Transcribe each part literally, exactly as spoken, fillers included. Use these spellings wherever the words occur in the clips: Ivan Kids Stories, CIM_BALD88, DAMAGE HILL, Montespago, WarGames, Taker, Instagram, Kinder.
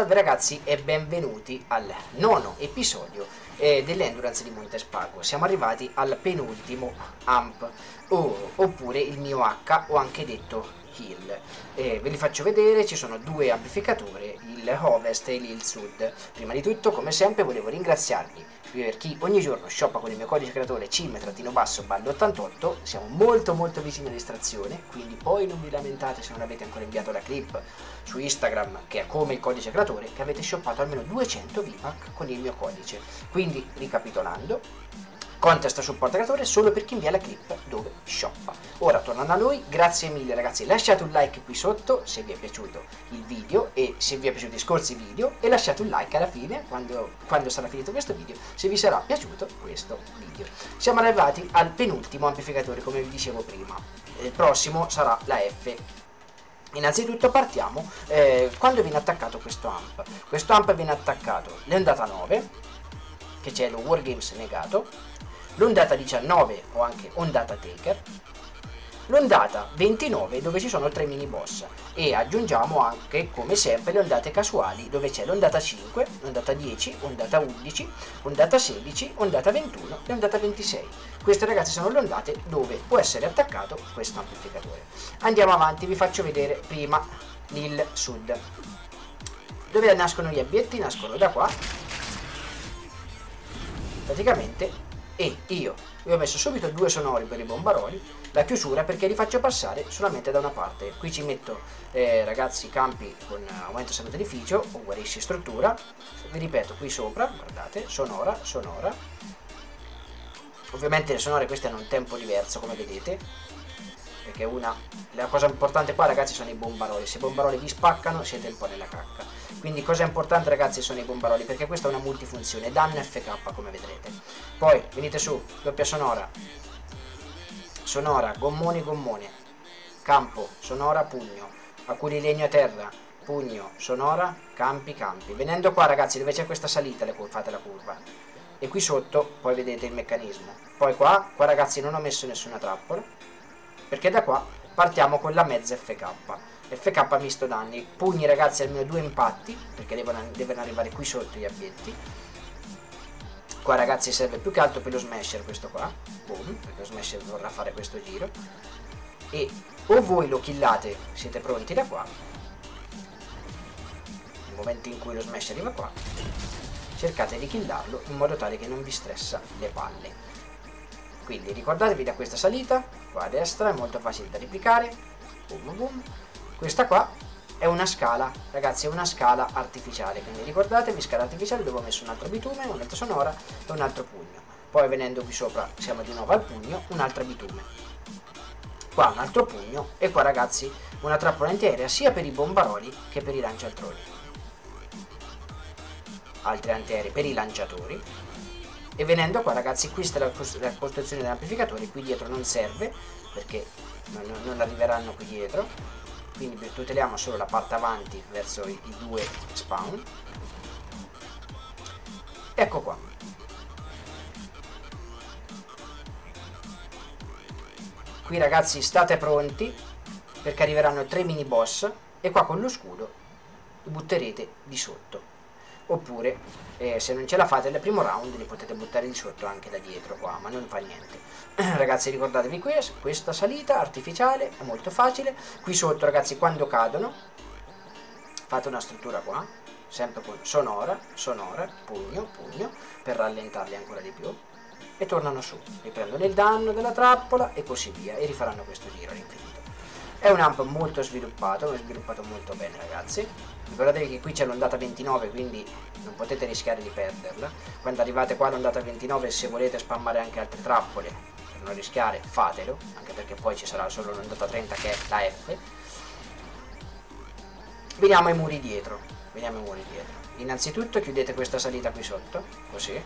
Salve ragazzi e benvenuti al nono episodio eh, dell'Endurance di Montespago. Siamo arrivati al penultimo hump, oh, oppure il mio H, o anche detto Hill. Eh, ve li faccio vedere, ci sono due amplificatori, il Ovest e il Sud. Prima di tutto, come sempre, volevo ringraziarvi per chi ogni giorno shoppa con il mio codice creatore C I M ottantotto. Siamo molto molto vicini all'estrazione, quindi poi non vi lamentate se non avete ancora inviato la clip su Instagram, che è come il codice creatore, che avete shoppato almeno duecento V PAC con il mio codice. Quindi, ricapitolando, contest supporto creatore solo per chi invia la clip dove shoppa. Ora, tornando a noi, grazie mille ragazzi, lasciate un like qui sotto se vi è piaciuto il video e se vi è piaciuto i scorsi video, e lasciate un like alla fine, quando, quando sarà finito questo video, se vi sarà piaciuto questo video. Siamo arrivati al penultimo amplificatore, come vi dicevo prima. Il prossimo sarà la F. Innanzitutto partiamo eh, quando viene attaccato questo amp. Questo amp viene attaccato l'ondata nove, che c'è lo WarGames negato, l'ondata diciannove o anche ondata Taker, l'ondata ventinove dove ci sono tre mini boss, e aggiungiamo anche, come sempre, le ondate casuali dove c'è l'ondata cinque, l'ondata dieci, ondata undici, ondata sedici, ondata ventuno e ondata ventisei. Queste ragazzi sono le ondate dove può essere attaccato questo amplificatore. Andiamo avanti, vi faccio vedere prima il Sud. Dove nascono gli abietti? Nascono da qua praticamente. E io vi ho messo subito due sonori per i bombaroli, la chiusura perché li faccio passare solamente da una parte. Qui ci metto eh, ragazzi campi con aumento salute edificio o guarisci struttura. Vi ripeto, qui sopra, guardate, sonora, sonora. Ovviamente le sonore queste hanno un tempo diverso, come vedete, perché una, la cosa importante qua ragazzi sono i bombaroli. Se i bombaroli vi spaccano siete un po' nella cacca. Quindi cosa importante ragazzi sono i bombaroli, perché questa è una multifunzione, danno F K come vedrete. Poi venite su, doppia sonora, sonora, gommone, gommone, campo, sonora, pugno, acculi legno a terra, pugno, sonora, campi, campi. Venendo qua ragazzi dove c'è questa salita le fate la curva, e qui sotto poi vedete il meccanismo. Poi qua, qua ragazzi non ho messo nessuna trappola, perché da qua partiamo con la mezza F K, F K misto danni, pugni ragazzi almeno due impatti, perché devono, devono arrivare qui sotto gli abietti. Qua ragazzi serve più che altro per lo smasher questo qua, boom, perché lo smasher vorrà fare questo giro, e o voi lo killate, siete pronti da qua, nel momento in cui lo smasher arriva qua, cercate di killarlo in modo tale che non vi stressa le palle. Quindi ricordatevi da questa salita, qua a destra, è molto facile da replicare, boom boom. Questa qua è una scala, ragazzi, è una scala artificiale, quindi ricordatevi, scala artificiale dove ho messo un altro bitume, un'altra sonora e un altro pugno. Poi venendo qui sopra siamo di nuovo al pugno, un'altra bitume, qua un altro pugno, e qua ragazzi una trappola antiaerea sia per i bombaroli che per i lanciatori, altre antiaeree per i lanciatori. E venendo qua ragazzi, questa è la, cost la costruzione dell'amplificatore, qui dietro non serve perché non, non arriveranno qui dietro, quindi tuteliamo solo la parte avanti verso i, i due spawn. Ecco qua, qui ragazzi state pronti perché arriveranno tre mini boss, e qua con lo scudo li butterete di sotto. Oppure, eh, se non ce la fate nel primo round, li potete buttare di sotto anche da dietro qua, ma non fa niente. Ragazzi, ricordatevi questo, questa salita artificiale è molto facile. Qui sotto, ragazzi, quando cadono, fate una struttura qua, sempre con sonora, sonora, pugno, pugno, per rallentarli ancora di più, e tornano su, riprendono il danno della trappola e così via, e rifaranno questo giro all'infinito. È un amp molto sviluppato, è sviluppato molto bene ragazzi. Ricordatevi che qui c'è l'ondata ventinove, quindi non potete rischiare di perderla. Quando arrivate qua all'ondata ventinove, se volete spammare anche altre trappole per non rischiare, fatelo, anche perché poi ci sarà solo l'ondata trenta che è la F. Veniamo ai muri dietro, veniamo ai muri dietro. Innanzitutto chiudete questa salita qui sotto, così,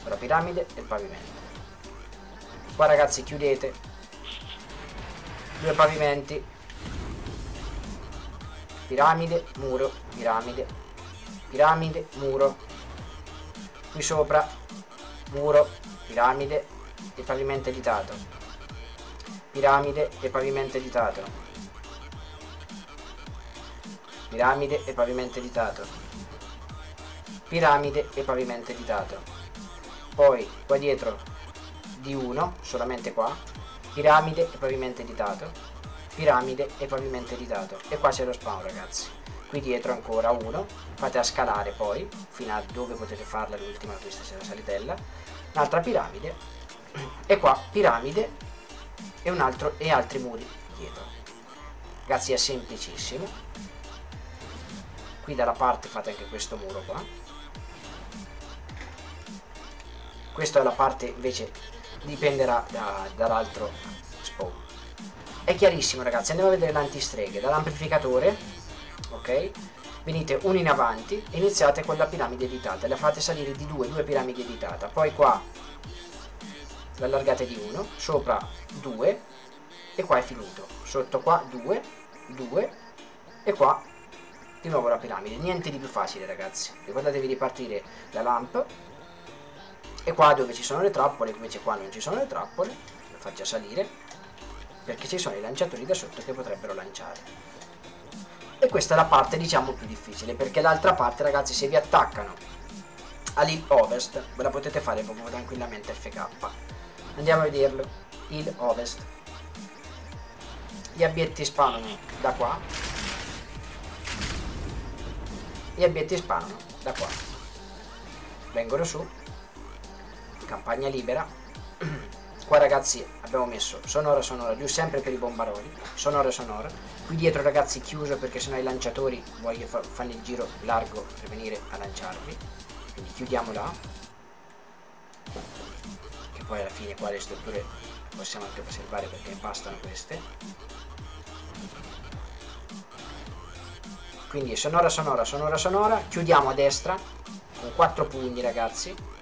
con la piramide e il pavimento. Qua ragazzi chiudete due pavimenti, piramide, muro, piramide, piramide, muro, qui sopra, muro, piramide e pavimento editato, piramide e pavimento editato, piramide e pavimento editato, piramide e pavimento editato, poi qua dietro di uno, solamente qua, piramide e pavimento editato, piramide e pavimento editato, e qua c'è lo spawn, ragazzi. Qui dietro ancora uno, fate a scalare poi fino a dove potete farla l'ultima, questa c'è la salitella, un'altra piramide, e qua piramide e un altro e altri muri dietro, ragazzi, è semplicissimo. Qui dalla parte fate anche questo muro qua, questa è la parte invece, dipenderà da, dall'altro spawn. È chiarissimo, ragazzi. Andiamo a vedere l'antistreghe dall'amplificatore, ok? Venite uno in avanti e iniziate con la piramide editata, la fate salire di due, due piramidi editata, poi qua l'allargate di uno, sopra due e qua è finito, sotto qua due, due e qua di nuovo la piramide, niente di più facile, ragazzi. Ricordatevi di partire la lamp e qua dove ci sono le trappole, invece qua non ci sono le trappole, la faccia salire perché ci sono i lanciatori da sotto che potrebbero lanciare. E questa è la parte, diciamo, più difficile, perché l'altra parte, ragazzi, se vi attaccano all'Hill Ovest ve la potete fare proprio tranquillamente F K. Andiamo a vederlo, Hill Ovest. Gli abietti sparano da qua, gli abietti sparano da qua, vengono su, campagna libera. Qua, ragazzi, abbiamo messo sonora sonora giù sempre per i bombaroli, sonora sonora. Qui dietro, ragazzi, chiuso perché sennò i lanciatori vogliono fa fanno il giro largo per venire a lanciarvi, quindi chiudiamo là, che poi alla fine qua le strutture possiamo anche osservare perché bastano queste. Quindi sonora sonora sonora sonora, chiudiamo a destra con quattro pugni, ragazzi.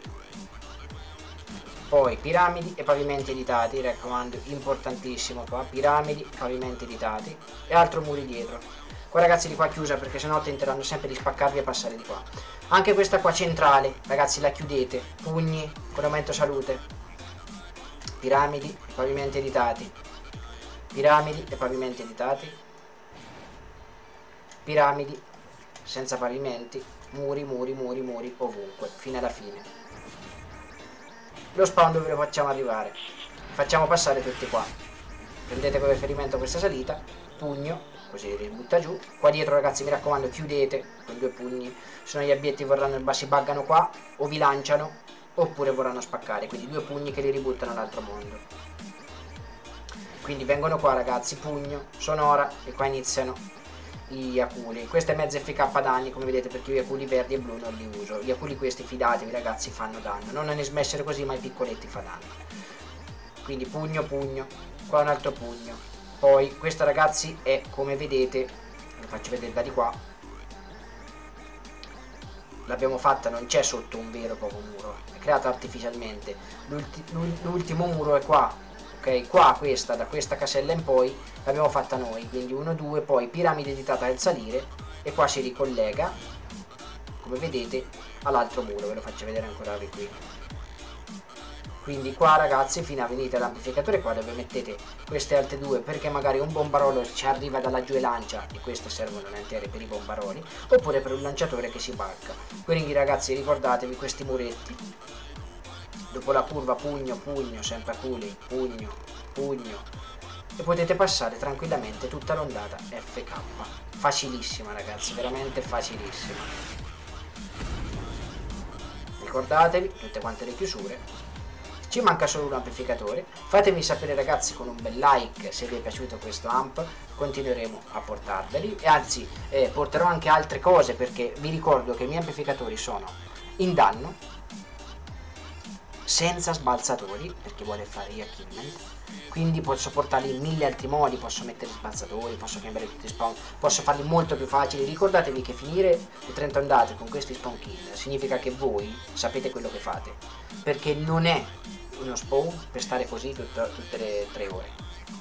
Poi piramidi e pavimenti editati, raccomando, importantissimo qua, piramidi, pavimenti editati e altro muri dietro. Qua, ragazzi, di qua chiusa perché sennò tenteranno sempre di spaccarvi e passare di qua. Anche questa qua centrale, ragazzi, la chiudete, pugni con aumento salute, piramidi e pavimenti editati, piramidi e pavimenti editati, piramidi senza pavimenti, muri, muri, muri, muri ovunque, fino alla fine. Lo spawn dove lo facciamo arrivare, facciamo passare tutti qua, prendete come riferimento questa salita, pugno, così li butta giù. Qua dietro, ragazzi, mi raccomando, chiudete con due pugni, se no gli abietti vorranno, si buggano qua o vi lanciano oppure vorranno spaccare, quindi due pugni che li ributtano all'altro mondo. Quindi vengono qua, ragazzi, pugno, sonora, e qua iniziano gli aculi. Questo è mezzo F K danni, come vedete, perché io gli aculi verdi e blu non li uso. Gli aculi questi, fidatevi, ragazzi, fanno danno, non ne smessere così, ma i piccoletti fa danno. Quindi pugno, pugno, qua un altro pugno. Poi questa, ragazzi, è, come vedete, lo faccio vedere da di qua, l'abbiamo fatta, non c'è sotto un vero proprio muro, è creata artificialmente. L'ultimo muro è qua. Ok, qua questa, da questa casella in poi l'abbiamo fatta noi, quindi uno, due, poi piramide editata al salire e qua si ricollega, come vedete, all'altro muro, ve lo faccio vedere ancora qui. Quindi qua, ragazzi, fino a venite all'amplificatore qua dove mettete queste altre due, perché magari un bombarolo ci arriva da laggiù e lancia, e queste servono intere per i bombaroli, oppure per un lanciatore che si bacca. Quindi, ragazzi, ricordatevi questi muretti. Dopo la curva pugno, pugno, sempre aculi, pugno, pugno, e potete passare tranquillamente tutta l'ondata F K. Facilissima, ragazzi, veramente facilissima. Ricordatevi tutte quante le chiusure. Ci manca solo un amplificatore. Fatemi sapere, ragazzi, con un bel like se vi è piaciuto questo amp, continueremo a portarveli, e anzi eh, porterò anche altre cose, perché vi ricordo che i miei amplificatori sono in danno, senza sbalzatori, perché vuole fare gli achievement, quindi posso portarli in mille altri modi, posso mettere sbalzatori, posso cambiare tutti i spawn, posso farli molto più facili. Ricordatevi che finire le trenta ondate con questi spawn kill significa che voi sapete quello che fate, perché non è uno spawn per stare così tutta, tutte le tre ore,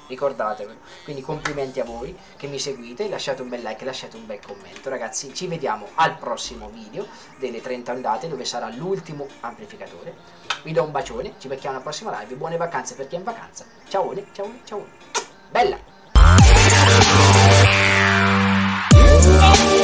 ricordatevelo. Quindi complimenti a voi che mi seguite, lasciate un bel like, lasciate un bel commento, ragazzi. Ci vediamo al prossimo video delle trenta ondate, dove sarà l'ultimo amplificatore. Vi do un bacione, ci becchiamo alla prossima live, buone vacanze per chi è in vacanza. Ciao, ciao, ciao. Bella!